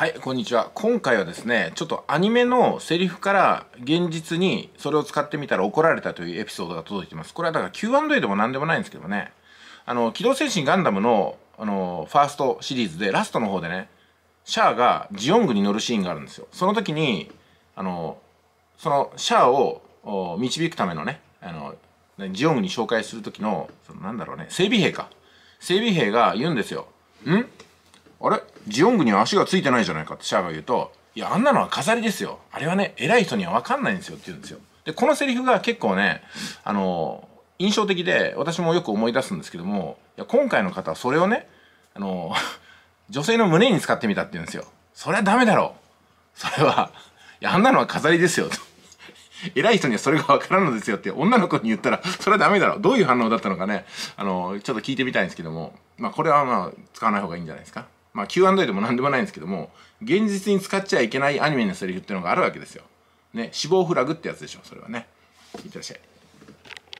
はい、こんにちは。今回はですね、ちょっとアニメのセリフから現実にそれを使ってみたら怒られたというエピソードが届いています。これはだから Q&A でも何でもないんですけどね、機動戦士ガンダムの、ファーストシリーズでラストの方でね、シャアがジオングに乗るシーンがあるんですよ。その時に、そのシャアを導くためのね、ジオングに紹介する時の、なんだろうね、整備兵が言うんですよ。ん？あれ？ジオングには足がついてないじゃないかってシャアが言うと、いや、あんなのは飾りですよ。あれはね、偉い人には分かんないんですよって言うんですよ。で、このセリフが結構ね、印象的で、私もよく思い出すんですけども、いや、今回の方はそれをね、女性の胸に使ってみたって言うんですよ。それはダメだろう。それは、いや、あんなのは飾りですよと。偉い人にはそれが分からんのですよって女の子に言ったら、それはダメだろう。どういう反応だったのかね、ちょっと聞いてみたいんですけども、まあ、これはまあ、使わない方がいいんじゃないですか。まあ、Q&A でも何でもないんですけども、現実に使っちゃいけないアニメのセリフっていうのがあるわけですよ。ね、死亡フラグってやつでしょ、それはね。いってらっしゃい。